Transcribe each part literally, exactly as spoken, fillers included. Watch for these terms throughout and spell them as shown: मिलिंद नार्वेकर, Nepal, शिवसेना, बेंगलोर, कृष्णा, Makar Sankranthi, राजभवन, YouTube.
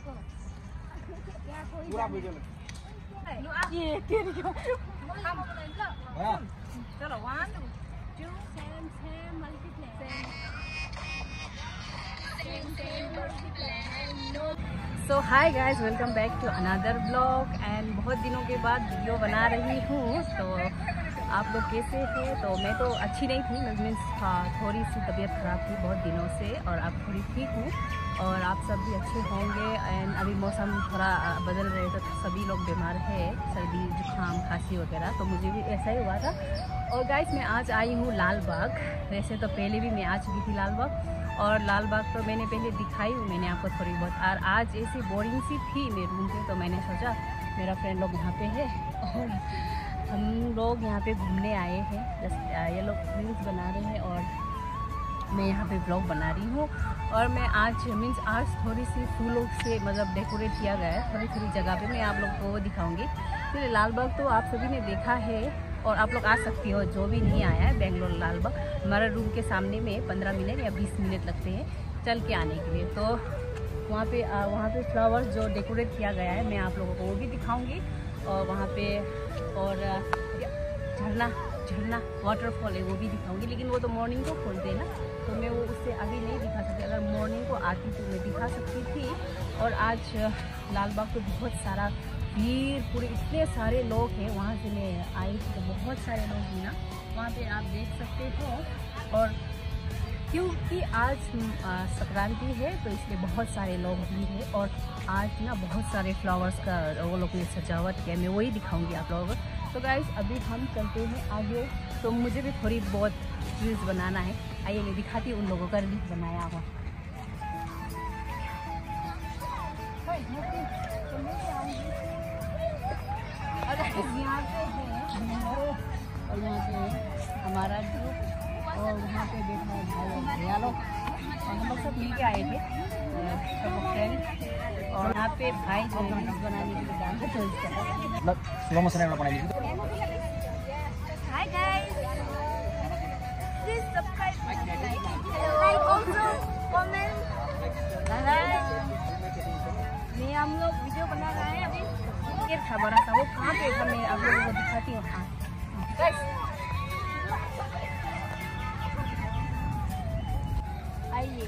चलो one two same same multiply. So hi guys, welcome back to another blog and बहुत दिनों के बाद वीडियो बना रही हूँ। तो आप लोग कैसे थे? तो मैं तो अच्छी नहीं थी, मीन्स थोड़ी सी तबीयत ख़राब थी बहुत दिनों से, और अब थोड़ी ठीक हूँ और आप सब भी अच्छे होंगे। एंड अभी मौसम थोड़ा बदल रहे तो सभी लोग बीमार है, सर्दी जुकाम खांसी वगैरह, तो मुझे भी ऐसा ही हुआ था। और गाइस मैं आज आई हूँ लाल बाग। वैसे तो पहले भी मैं आ चुकी थी लाल बाग, और लाल बाग तो मैंने पहले दिखाई हूँ मैंने आपको थोड़ी बहुत। और आज ऐसी बोरिंग सी थी मैं रूम पे, तो मैंने सोचा मेरा फ्रेंड लोग यहाँ पे है और हम लोग यहाँ पे घूमने आए हैं। जस्ट ये लोग रील्स बना रहे हैं और मैं यहाँ पे ब्लॉग बना रही हूँ। और मैं आज मीन्स आज थोड़ी सी फूलों से मतलब डेकोरेट किया गया है थोड़ी थोड़ी जगह पे, मैं आप लोग को दिखाऊंगी। फिर लाल बाग तो आप सभी ने देखा है और आप लोग आ सकती हो जो भी नहीं आया है। बेंगलोर लाल बाग हमारा रूम के सामने में पंद्रह मिनट या बीस मिनट लगते हैं चल के आने के लिए। तो वहाँ पे आ, वहाँ पे फ्लावर्स जो डेकोरेट किया गया है मैं आप लोगों को वो भी दिखाऊँगी। और वहाँ पर और झरना झरना वाटरफॉल है वो भी दिखाऊंगी, लेकिन वो तो मॉर्निंग को खोलते हैं ना, तो मैं वो उससे अभी नहीं दिखा सकती। अगर मॉर्निंग को आती तो मैं दिखा सकती थी। और आज लाल बाग को बहुत सारा भीड़, पूरे इतने सारे लोग हैं, वहाँ से मैं आई थी तो बहुत सारे लोग हैं ना वहाँ पे, आप देख सकते हो। और क्योंकि आज संक्रांति है तो इसलिए बहुत सारे लोग भी हैं, और आज ना बहुत सारे फ्लावर्स का वो लोग ने सजावट किया, मैं वही दिखाऊँगी आप लोगों को। तो गाइस अभी हम चलते हैं आगे, तो मुझे भी थोड़ी बहुत रील्स बनाना है। आइए मैं दिखाती हूँ उन लोगों का रील्स बनाया हुआ। यहाँ पे और यहाँ पे हमारा ग्रुप, और यहाँ पे देखा भैया लोग, और हम लोग सब लेके आए थे। और यहाँ पे भाई जो रील्स बनाने के लिए काम पे चल रहा है। Hi guys, please subscribe, like, also comment. मैं हम लोग वीडियो बना रहे हैं अभी। ये खबर आता वो कहाँ पे है मैं आप लोगों को दिखाती हूँ। हाँ आइए,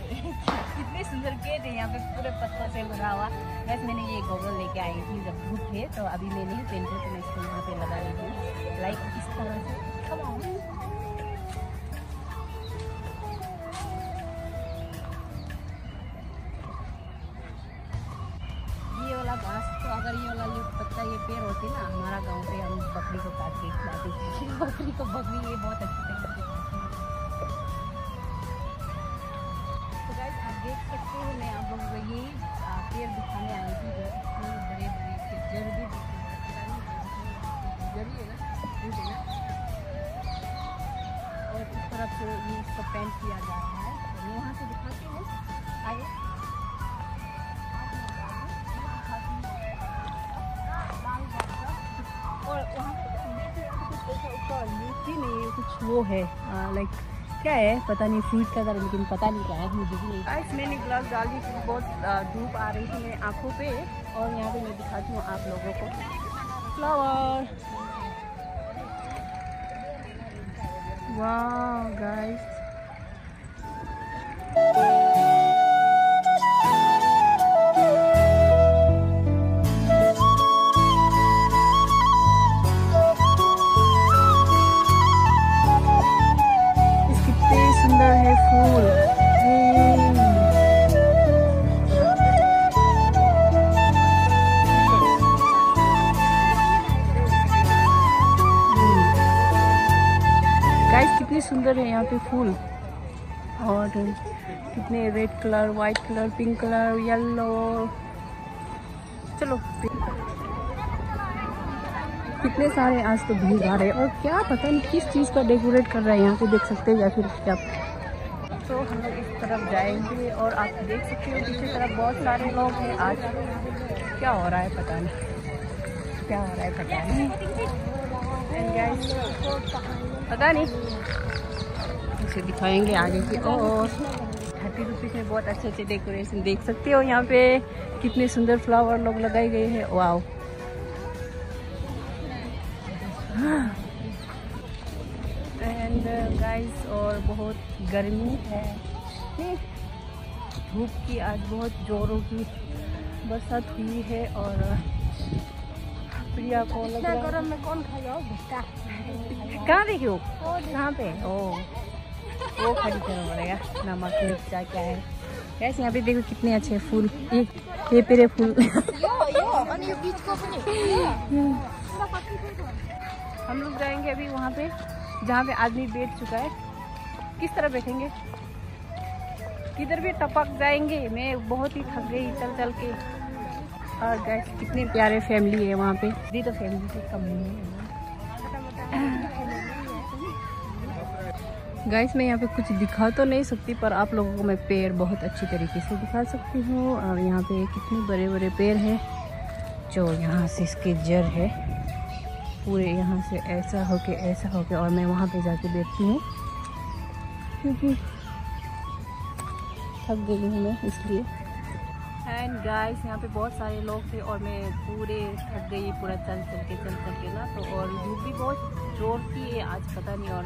कितने सुंदर गेट है यहाँ पे, पूरे पत्तों से भरा हुआ। बस मैंने ये गोगल लेके आई थी जब धूप है, तो अभी मैं नहीं पहनती तो मैं इसको यहाँ पे लगा रही हूँ लाइक इस तरह से। कम ऑन ये वाला घास तो, अगर ये वाला ये पत्ता ये पेड़ होती ना हमारा गाँव पे, हम बकरी को काट के खिलाते थे। बकरी को बकरी ये बहुत अच्छी तरह से देख सकते हैं। मैं आप लोगों को ये पेड़ दिखाने आई थी, इतने बड़े बड़े इसके जड़ भी जड़ है ना, जड़ है ना। और इस तरफ से ये इसको पेंट किया जा रहा है, मैं वहाँ से दिखाती हूँ। आइए और वहाँ पर लीची नहीं कुछ वो है लाइक क्या है पता नहीं, फ्रूट का था लेकिन पता नहीं क्या है मुझे भी नहीं। आज मैंने ग्लास डाली थी, बहुत धूप आ रही थी मेरी आँखों पे। और यहाँ पे मैं दिखाती हूँ आप लोगों को फ्लावर। वाह गाइस, सुंदर है यहाँ पे फूल। और कितने red colour, white colour, pink colour, yellow, चलो कितने सारे आज तो भीड़ आ रहे हैं। और क्या पता नहीं किस चीज़ का डेकोरेट कर रहा है यहाँ पे, देख सकते हैं या फिर क्या। तो हम लोग इस तरफ जाएंगे और आप देख सकते हो पीछे तरफ बहुत सारे लोग हैं। आज क्या हो रहा है पता नहीं, क्या हो रहा है पता नहीं, पता नहीं, इसे दिखाएंगे आगे की ओर। थर्टी रुपीज़ में बहुत अच्छे अच्छे डेकोरेशन देख सकते हो। यहाँ पे कितने सुंदर फ्लावर लोग लगाए गए हैं। वाओ, एंड गाइस और बहुत गर्मी है, धूप की आज बहुत जोरों की बरसात हुई है। और प्रिया को लग रहा है कौन खाया भुट्टा, कहाँ देखी हो, कहाँ पे ओ वो खड़ी करना पड़ेगा। नमक मिर्चा क्या है गैस, यहाँ पे देखो कितने अच्छे फूल, ये ये पेरे फूल यो यो और ये बीच को हम लोग जाएंगे अभी वहाँ पे जहाँ पे आदमी बैठ चुका है। किस तरह बैठेंगे, किधर भी टपक जाएंगे। मैं बहुत ही थक गई चल चल के। और गैस कितने प्यारे फैमिली है वहाँ पे, दी तो फैमिली से कम नहीं है। गाइस मैं यहाँ पे कुछ दिखा तो नहीं सकती, पर आप लोगों को मैं पेड़ बहुत अच्छी तरीके से दिखा सकती हूँ। और यहाँ पे कितने बड़े बड़े पेड़ हैं, जो यहाँ से इसके जड़ है पूरे, यहाँ से ऐसा होके ऐसा होके, और मैं वहाँ पे जाके बैठती हूँ क्योंकि थक गई हूँ मैं इसलिए। एंड गाइस यहाँ पे बहुत सारे लोग थे और मैं पूरे थक गई, पूरा चल चल के चल चल के ना तो। और धूप भी बहुत जोर की है आज, पता नहीं। और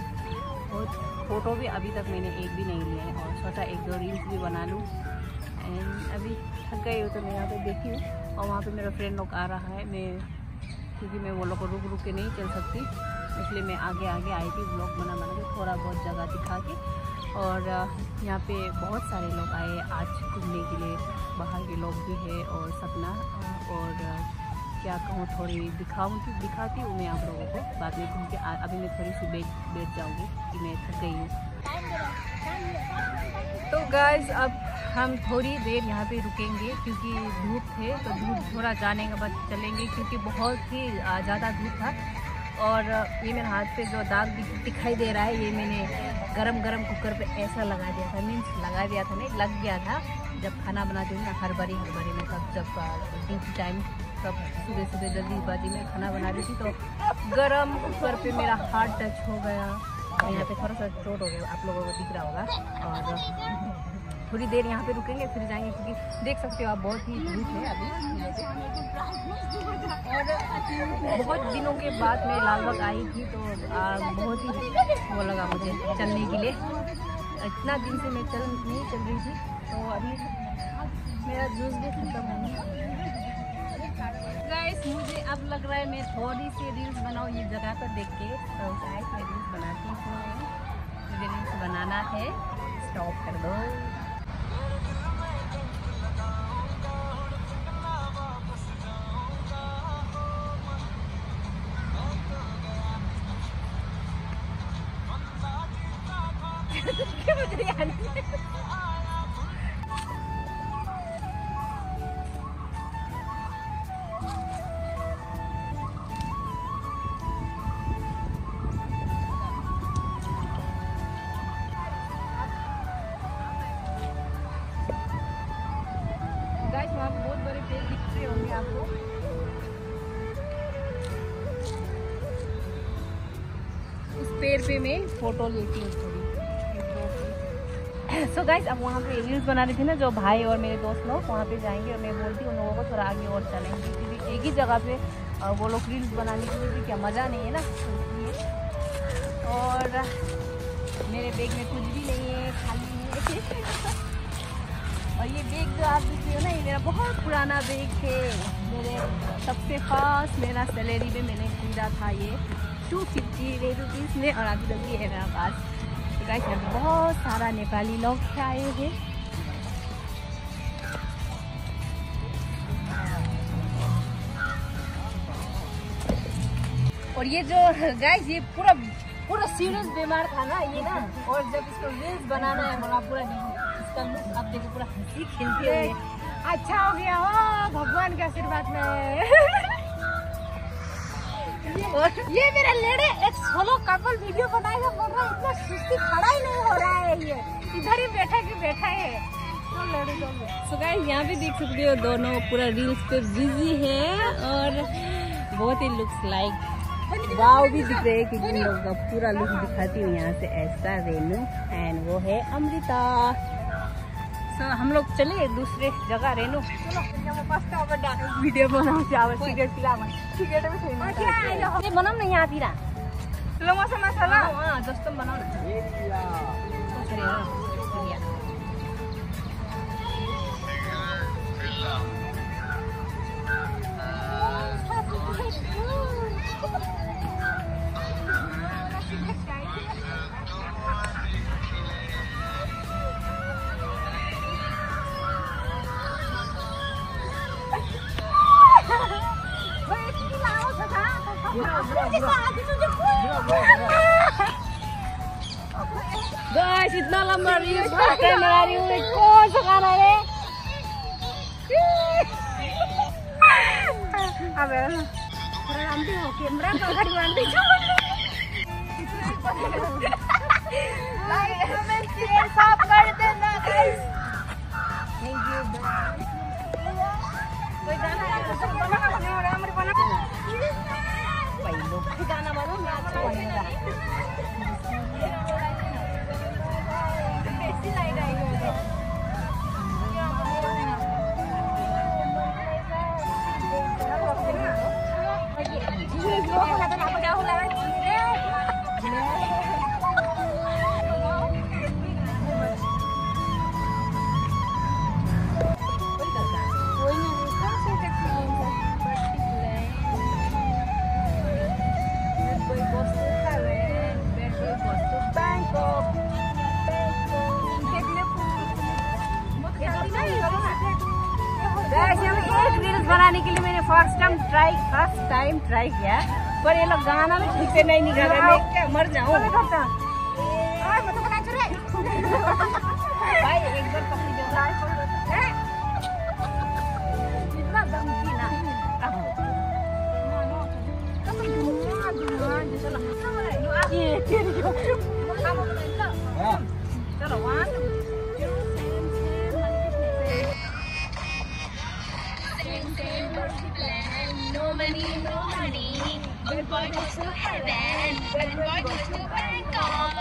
और फ़ोटो भी अभी तक मैंने एक भी नहीं लिया है, और छोटा एक दो रील्स भी बना लूँ। एंड अभी थक गई हो तो मैं यहाँ पे देखी हूँ। और वहाँ पे मेरा फ्रेंड लोग आ रहा है, मैं क्योंकि मैं वो लोग को रुक रुक के नहीं चल सकती, इसलिए मैं आगे आगे आई थी ब्लॉग बना बना के, थोड़ा बहुत जगह दिखा के। और यहाँ पे बहुत सारे लोग आए आज घूमने के लिए, बाहर के लोग भी है और सपना। और क्या कहूँ, थोड़ी दिखाऊँ तो दिखाती हूँ मैं आप लोगों को बाद में घूम के। अभी मैं थोड़ी सी बैठ बैठ जाऊँगी कि मैं थक गई हूँ। तो गाइस अब हम थोड़ी देर यहाँ पे रुकेंगे क्योंकि धूप है, तो धूप थोड़ा जाने के बाद चलेंगे क्योंकि बहुत ही ज़्यादा धूप था। और ये मेरे हाथ पे जो दाग दिखाई दे रहा है, ये मैंने गरम गरम कुकर पे ऐसा लगा दिया था, मीन्स लगा दिया था नहीं लग गया था जब खाना बनाती हूँ ना, हर बारी हर बारी में सब जब डिप टाइम सब सुबह सुबह जल्दी बाजी में खाना बना रही थी, तो गरम कुकर पे मेरा हाथ टच हो गया। यहाँ पे थोड़ा सा चोट हो गया, आप लोगों को दिख रहा होगा। और थोड़ी देर यहाँ पे रुकेंगे फिर जाएंगे क्योंकि देख सकते हो आप बहुत ही धूप है अभी। और बहुत दिनों के बाद मैं लालबाग आई थी, तो बहुत ही वो लगा मुझे चलने के लिए, इतना दिन से मैं चल नहीं चल रही थी। तो अभी मेरा जूस भी खत्म है गाइस, मुझे अब लग रहा है मैं थोड़ी सी रील्स बनाऊँ ये जगह पर देख के। तो गाइस मैं रील्स बनाती हूँ, मुझे रील्स बनाना है, स्टॉप कर दो। पेड़ पे मैं फोटो लेती हूँ थोड़ी। सो गाइस अब वहाँ पे रील्स बना रही थी ना जो भाई और मेरे दोस्त लोग, वहाँ पे जाएंगे और मैं बोलती हूँ उन लोगों को थोड़ा आगे और चलेंगे क्योंकि एक ही जगह पे वो लोग रील्स बनाने के लिए भी क्या मज़ा नहीं है ना। और मेरे बैग में कुछ भी नहीं है, खाली है। और ये बैग जो आप देखते हो ना, ये मेरा बहुत पुराना बैग है, मेरे सबसे खास मेरा सैलरी में मैंने खरीदा था ये टू फिफ्टी रुपीज़ में, और अभी तक भी है मेरा पास। तो गाइस यहाँ पे बहुत सारा नेपाली लोग आए हैं। और ये जो गाइस ये पूरा पूरा सीरियस बीमार था ना ये ना, और जब इसको रील्स बनाना है बोला पूरा इसका लुक आप देखो, पूरा हंसी खिलती है। अच्छा हो गया हो भगवान के आशीर्वाद में। ये, ये मेरा लेडे एक सोलो कपल वीडियो बनाएगा, बोल रहा है इतना सुस्ती खड़ा ही नहीं हो रहा है, ये इधर ही बैठा के बैठा है। तो गाइस यहाँ भी देख सकते हो दोनों पूरा रील्स पे बिजी है, और बहुत ही लुक्स लाइक वाव भी दिख रहे हैं कि जिन लोगों का पूरा लुक दिखाती हूँ यहाँ से। ऐसा रेनू एंड वो है अमृता। हम लोग चले दूसरे जगह रेनो वीडियो बनाऊ सिगरेट पिलाऊ सिगरेट बनाऊ न यहाँ पिरा लो मसा मसाला जस्तो बनाऊ न गाइस इतना लंबा रील कैमरा रील कौन सा गाना है अबे रामदी हो कैमरा का घड़ी वाली लाइक कमेंट शेयर सब कर देना गाइस। Thank you bye. कोई गाना है तो बना बना रामरी बना पहलो गाना बनाऊं मैं आज बनेगा बेसी लाइट आई है ये लोग वाला तो आपका हो रहा बनाने के लिए मैंने first time try first time try किया पर ये लोग गाना में ठीक से नहीं निकाल रहे क्या मर जाऊं मैं करता ओए मत बना चले भाई एक बार पकड़ दो इतना दम की ना मानो तुम दुआ दुआ चलो ये तेरी चलो one Money, no money. Good boy goes to heaven. Bad boy goes to Bangkok.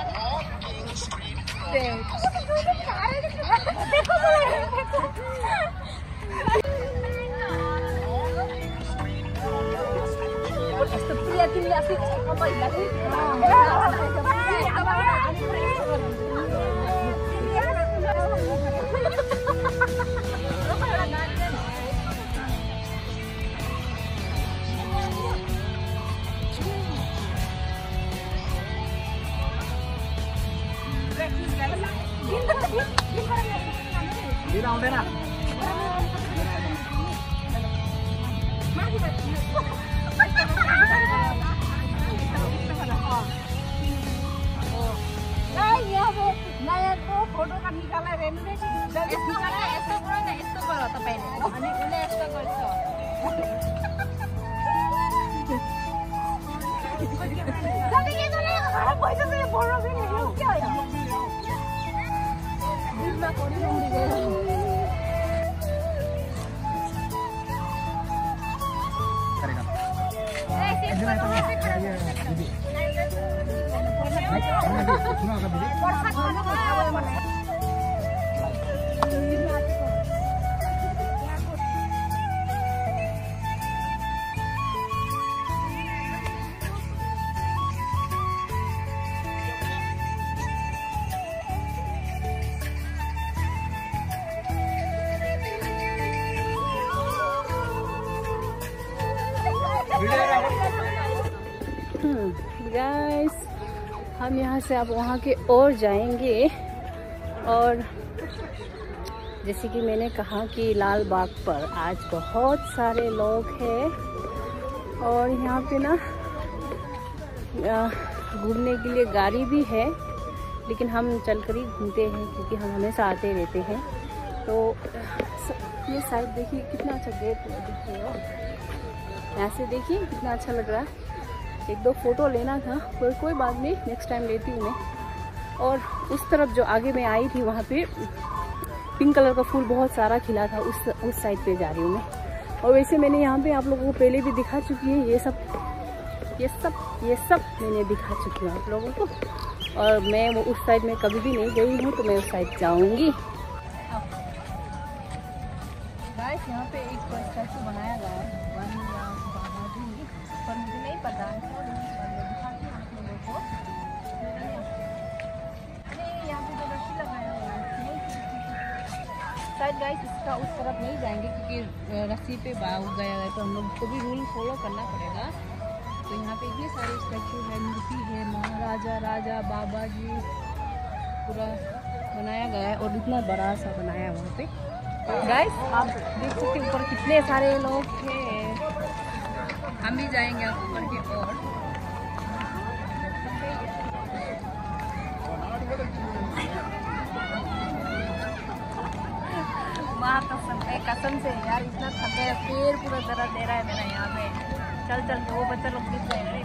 Mira, guys हम यहाँ से आप वहाँ के और जाएंगे और जैसे कि मैंने कहा कि लाल बाग पर आज बहुत सारे लोग हैं और यहाँ पे ना घूमने के लिए गाड़ी भी है लेकिन हम चलकर ही घूमते हैं क्योंकि हम हमेशा आते रहते हैं। तो ये साइड देखिए कितना अच्छा गेट दिख रहा है, यहाँ से देखिए कितना अच्छा लग रहा है। एक दो फ़ोटो लेना था पर कोई बात नहीं, नेक्स्ट टाइम लेती हूँ मैं। और उस तरफ जो आगे मैं आई थी वहाँ पे पिंक कलर का फूल बहुत सारा खिला था, उस उस साइड पे जा रही हूँ मैं। और वैसे मैंने यहाँ पे आप लोगों को पहले भी दिखा चुकी है, ये सब ये सब ये सब मैंने दिखा चुकी हूँ आप लोगों को। और मैं वो उस साइड में कभी भी नहीं गई हूँ तो मैं उस साइड जाऊँगी। गाइस यहाँ पे एक स्टैचू बनाया गया है वन बाबाजी, पर मुझे नहीं पता है कौन दिखाती हूँ आप लोगों को। अरे यहाँ पे जो रस्सी लगाया हुआ है शायद गाइस इसका उस तरफ नहीं जाएंगे क्योंकि रस्सी पे बाव गया है, तो हम लोग को भी रूल फॉलो करना पड़ेगा। तो यहाँ पे इतने सारे स्टैचू है, मूर्ति है, महाराजा राजा बाबा जी पूरा बनाया गया है और इतना बड़ा सा बनाया है वहाँ पे। गाइस आप देख सकते ऊपर कितने सारे लोग हैं, हम भी जाएंगे आप ऊपर के और माँ कसम है, कसम से यार इतना थक गया, पेड़ पूरा दर्द दे रहा है मेरा यहाँ पे। चल चल दो बच्चा लोग दिख रहे हैं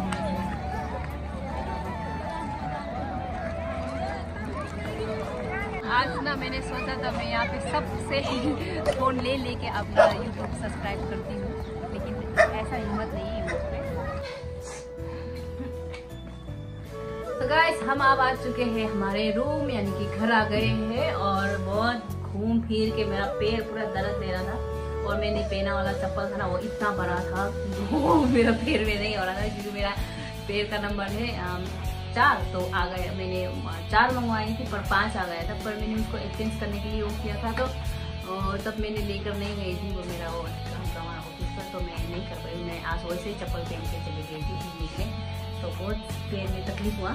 आज ना। मैंने सोचा था मैं यहाँ पे सबसे फ़ोन ले लेके अपना यूट्यूब सब्सक्राइब करती हूँ, लेकिन ऐसा हिम्मत नहीं है मुझमें। तो गाइस हम अब आ चुके हैं हमारे रूम यानी कि घर आ गए हैं, और बहुत घूम फिर के मेरा पैर पूरा दर्द दे रहा था, और मैंने पहना वाला चप्पल था ना वो इतना बड़ा था वो मेरा पैर में नहीं हो रहा था, क्योंकि मेरा पैर का नंबर है चार, तो आ गया। मैंने चार मंगवाई थी पर पांच आ गया था, पर मैंने उसको एक्सचेंज करने के लिए वो किया था, तो तब मैंने लेकर नहीं गई थी वो मेरा वो हमारा ऑफिस पर, तो मैं नहीं कर पाई। मैं आज वैसे ही चप्पल पहन के चली गई थी क्लिनिक में, तो बहुत पैर में तकलीफ हुआ।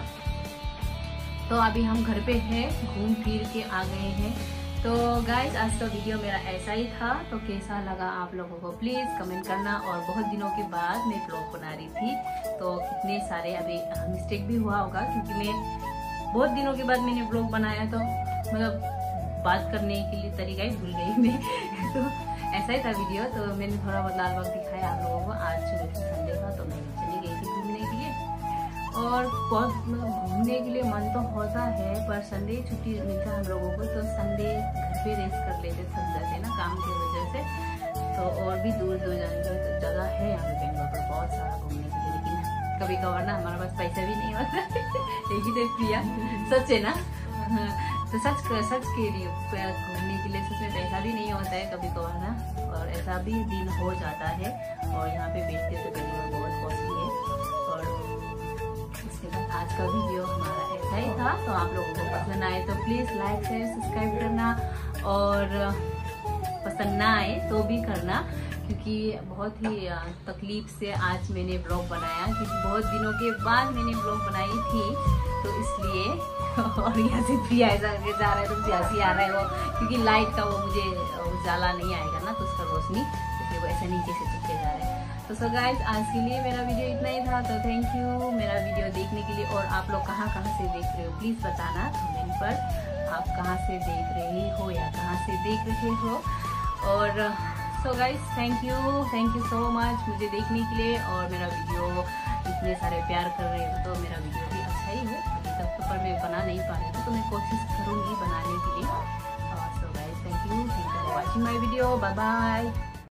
तो अभी हम घर पे हैं, घूम फिर के आ गए हैं। तो गाइस आज का वीडियो मेरा ऐसा ही था, तो कैसा लगा आप लोगों को प्लीज़ कमेंट करना। और बहुत दिनों के बाद मैं ब्लॉग बना रही थी, तो कितने सारे अभी मिस्टेक भी हुआ होगा, क्योंकि मैं बहुत दिनों के बाद मैंने ब्लॉग बनाया, तो मतलब बात करने के लिए तरीका ही भूल गई मैं तो ऐसा ही था वीडियो। तो मैंने थोड़ा बहुत लाल बाग दिखाया आप लोगों को। आज संडे था तो मैं चली गई थी घूमने के लिए, और बहुत मतलब घूमने के लिए मन तो होता है, पर संडे छुट्टी मिलता है हम लोगों को, तो संडे घर पे रेस्ट कर लेते थक जाते ना काम की वजह से। तो और भी दूर दूर जाने की तो जगह है यहाँ पे बेंगलोर पर बहुत सारा घूमने के लिए, लेकिन कभी कभार ना हमारे पास पैसा भी नहीं होता यही तो प्रिया सच है ना तो सच सच के लिए घूमने के लिए सच में पैसा भी नहीं होता है कभी कभार ना, और ऐसा भी दिन हो जाता है। और यहाँ पे बैठते तो बेंगलोर बहुत पॉसिबल है। और इसके बाद आज का वीडियो हमारा ऐसा ही था, तो आप लोगों को पसंद आए तो प्लीज़ लाइक शेयर सब्सक्राइब करना, और पसंद ना आए तो भी करना, क्योंकि बहुत ही तकलीफ से आज मैंने ब्लॉग बनाया, क्योंकि बहुत दिनों के बाद मैंने ब्लॉग बनाई थी, तो इसलिए। और यहाँ से प्रिया ऐसा करके जा रहा है तो मुझे हंसी आ रहा है वो, क्योंकि लाइट का वो मुझे उजाला नहीं आएगा ना, तो उसका रोशनी इसलिए वो ऐसे नीचे से चुपके जा रहे हैं। तो सो गाइस आज के लिए मेरा वीडियो इतना ही था, तो थैंक यू मेरा वीडियो देखने के लिए। और आप लोग कहाँ कहाँ से देख रहे हो प्लीज़ बताना कमेंट पर, आप कहाँ से देख रहे हो या कहाँ से देख रहे हो। और so guys thank you thank you so much मुझे देखने के लिए, और मेरा वीडियो इतने सारे प्यार कर रहे हो, तो मेरा वीडियो भी अच्छा ही है अभी तक तो, पर मैं बना नहीं पा रही थी, तो मैं कोशिश करूँगी बनाने के लिए। और so guys thank you thank you for watching my video, bye bye.